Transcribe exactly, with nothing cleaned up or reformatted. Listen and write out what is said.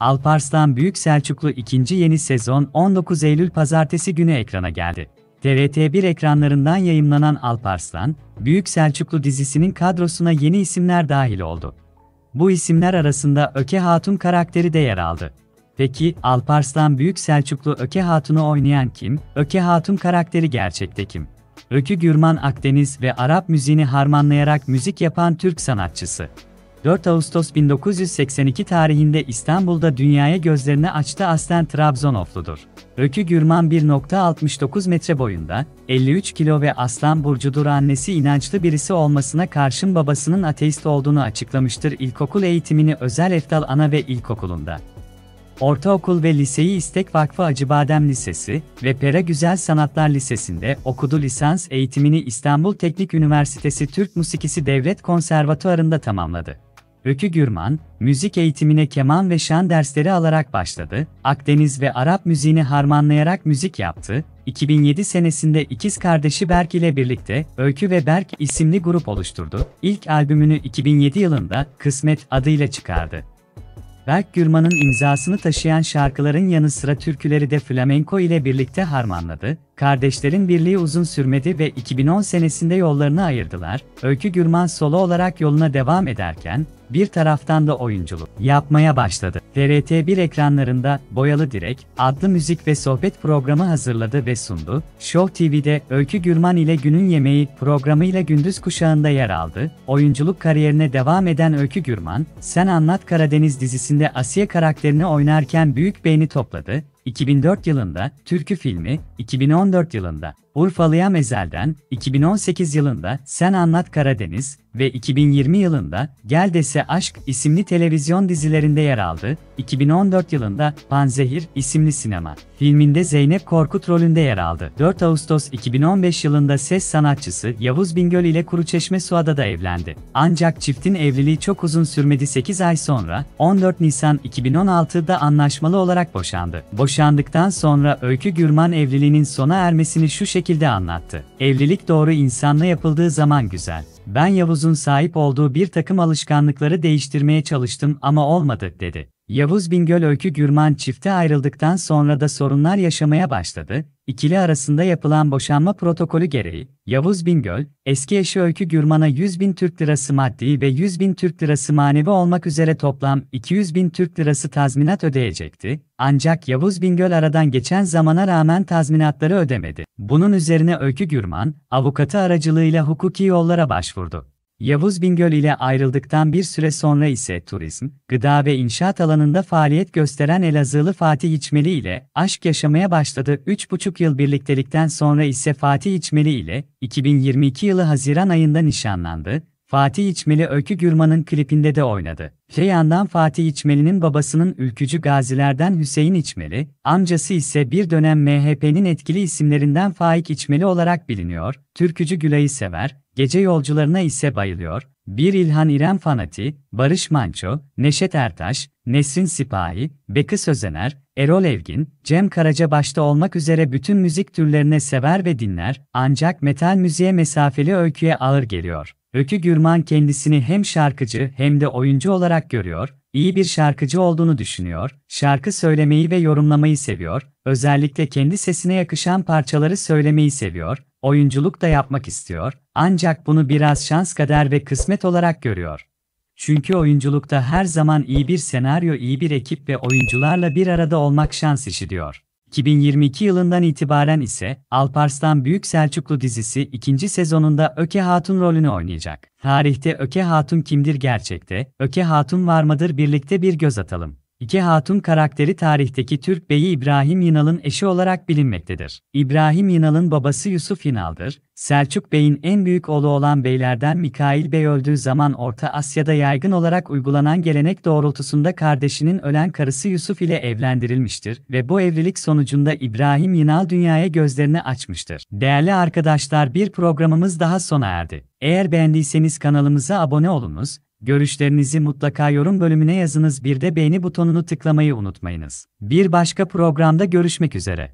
Alparslan Büyük Selçuklu ikinci yeni sezon on dokuz Eylül Pazartesi günü ekrana geldi. T R T bir ekranlarından yayımlanan Alparslan Büyük Selçuklu dizisinin kadrosuna yeni isimler dahil oldu. Bu isimler arasında Öke Hatun karakteri de yer aldı. Peki, Alparslan Büyük Selçuklu Öke Hatun'u oynayan kim, Öke Hatun karakteri gerçekte kim? Öykü Gürman Akdeniz ve Arap müziğini harmanlayarak müzik yapan Türk sanatçısı. dört Ağustos bin dokuz yüz seksen iki tarihinde İstanbul'da dünyaya gözlerini açtı. Aslen Trabzonofludur. Öykü Gürman bir nokta altmış dokuz metre boyunda, elli üç kilo ve Aslan burcudur. Annesi inançlı birisi olmasına karşın babasının ateist olduğunu açıklamıştır. İlkokul eğitimini Özel Eftal Ana ve İlkokulu'nda, ortaokul ve liseyi İstek Vakfı Acıbadem Lisesi ve Pera Güzel Sanatlar Lisesi'nde okudu. Lisans eğitimini İstanbul Teknik Üniversitesi Türk Musikisi Devlet Konservatuarı'nda tamamladı. Öykü Gürman, müzik eğitimine keman ve şan dersleri alarak başladı, Akdeniz ve Arap müziğini harmanlayarak müzik yaptı. iki bin yedi senesinde ikiz kardeşi Berk ile birlikte Öykü ve Berk isimli grup oluşturdu. İlk albümünü iki bin yedi yılında Kısmet adıyla çıkardı. Berk Gürman'ın imzasını taşıyan şarkıların yanı sıra türküleri de flamenko ile birlikte harmanladı. Kardeşlerin birliği uzun sürmedi ve iki bin on senesinde yollarını ayırdılar. Öykü Gürman solo olarak yoluna devam ederken, bir taraftan da oyunculuk yapmaya başladı. T R T bir ekranlarında Boyalı Direk adlı müzik ve sohbet programı hazırladı ve sundu. Show T V'de Öykü Gürman ile Günün Yemeği programıyla gündüz kuşağında yer aldı. Oyunculuk kariyerine devam eden Öykü Gürman, Sen Anlat Karadeniz dizisinde Asiye karakterini oynarken büyük beğeni topladı. iki bin dört yılında Türkü filmi, iki bin on dört yılında Urfalıya Mezel'den, iki bin on sekiz yılında Sen Anlat Karadeniz ve iki bin yirmi yılında Gel Dese Aşk isimli televizyon dizilerinde yer aldı. iki bin on dört yılında Panzehir isimli sinema filminde Zeynep Korkut rolünde yer aldı. dört Ağustos iki bin on beş yılında ses sanatçısı Yavuz Bingöl ile Kuruçeşme Suada'da evlendi. Ancak çiftin evliliği çok uzun sürmedi. sekiz ay sonra on dört Nisan iki bin on altı'da anlaşmalı olarak boşandı. Boşandıktan sonra Öykü Gürman evliliğinin sona ermesini şu şekilde anlattı. Evlilik doğru insanla yapıldığı zaman güzel. Ben Yavuz'un sahip olduğu bir takım alışkanlıkları değiştirmeye çalıştım ama olmadı, dedi. Yavuz Bingöl Öykü Gürman çifte ayrıldıktan sonra da sorunlar yaşamaya başladı. İkili arasında yapılan boşanma protokolü gereği, Yavuz Bingöl, eski eşi Öykü Gürman'a yüz bin Türk lirası maddi ve yüz bin Türk lirası manevi olmak üzere toplam iki yüz bin Türk lirası tazminat ödeyecekti. Ancak Yavuz Bingöl aradan geçen zamana rağmen tazminatları ödemedi. Bunun üzerine Öykü Gürman, avukatı aracılığıyla hukuki yollara başvurdu. Yavuz Bingöl ile ayrıldıktan bir süre sonra ise turizm, gıda ve inşaat alanında faaliyet gösteren Elazığlı Fatih İçmeli ile aşk yaşamaya başladı. üç buçuk yıl birliktelikten sonra ise Fatih İçmeli ile iki bin yirmi iki yılı Haziran ayında nişanlandı. Fatih İçmeli Öykü Gürman'ın klipinde de oynadı. Bir yandan Fatih İçmeli'nin babasının ülkücü gazilerden Hüseyin İçmeli, amcası ise bir dönem M H P'nin etkili isimlerinden Faik İçmeli olarak biliniyor, türkücü Gülay'ı sever, gece yolcularına ise bayılıyor, bir İlhan İrem fanatiği, Barış Manço, Neşet Ertaş, Nesrin Sipahi, Bekir Sözener, Erol Evgin, Cem Karaca başta olmak üzere bütün müzik türlerine sever ve dinler, ancak metal müziğe mesafeli Öykü'ye ağır geliyor. Öykü Gürman kendisini hem şarkıcı hem de oyuncu olarak görüyor, iyi bir şarkıcı olduğunu düşünüyor, şarkı söylemeyi ve yorumlamayı seviyor, özellikle kendi sesine yakışan parçaları söylemeyi seviyor, oyunculuk da yapmak istiyor, ancak bunu biraz şans, kader ve kısmet olarak görüyor. Çünkü oyunculukta her zaman iyi bir senaryo, iyi bir ekip ve oyuncularla bir arada olmak şans işi, diyor. iki bin yirmi iki yılından itibaren ise Alparslan Büyük Selçuklu dizisi ikinci sezonunda Öke Hatun rolünü oynayacak. Tarihte Öke Hatun kimdir gerçekte? Öke Hatun var mıdır? Birlikte bir göz atalım. Öke Hatun karakteri tarihteki Türk beyi İbrahim Yinal'ın eşi olarak bilinmektedir. İbrahim Yinal'ın babası Yusuf Yinal'dır. Selçuk Bey'in en büyük oğlu olan beylerden Mikail Bey öldüğü zaman Orta Asya'da yaygın olarak uygulanan gelenek doğrultusunda kardeşinin ölen karısı Yusuf ile evlendirilmiştir ve bu evlilik sonucunda İbrahim Yinal dünyaya gözlerini açmıştır. Değerli arkadaşlar, bir programımız daha sona erdi. Eğer beğendiyseniz kanalımıza abone olunuz. Görüşlerinizi mutlaka yorum bölümüne yazınız. Bir de beğeni butonunu tıklamayı unutmayınız. Bir başka programda görüşmek üzere.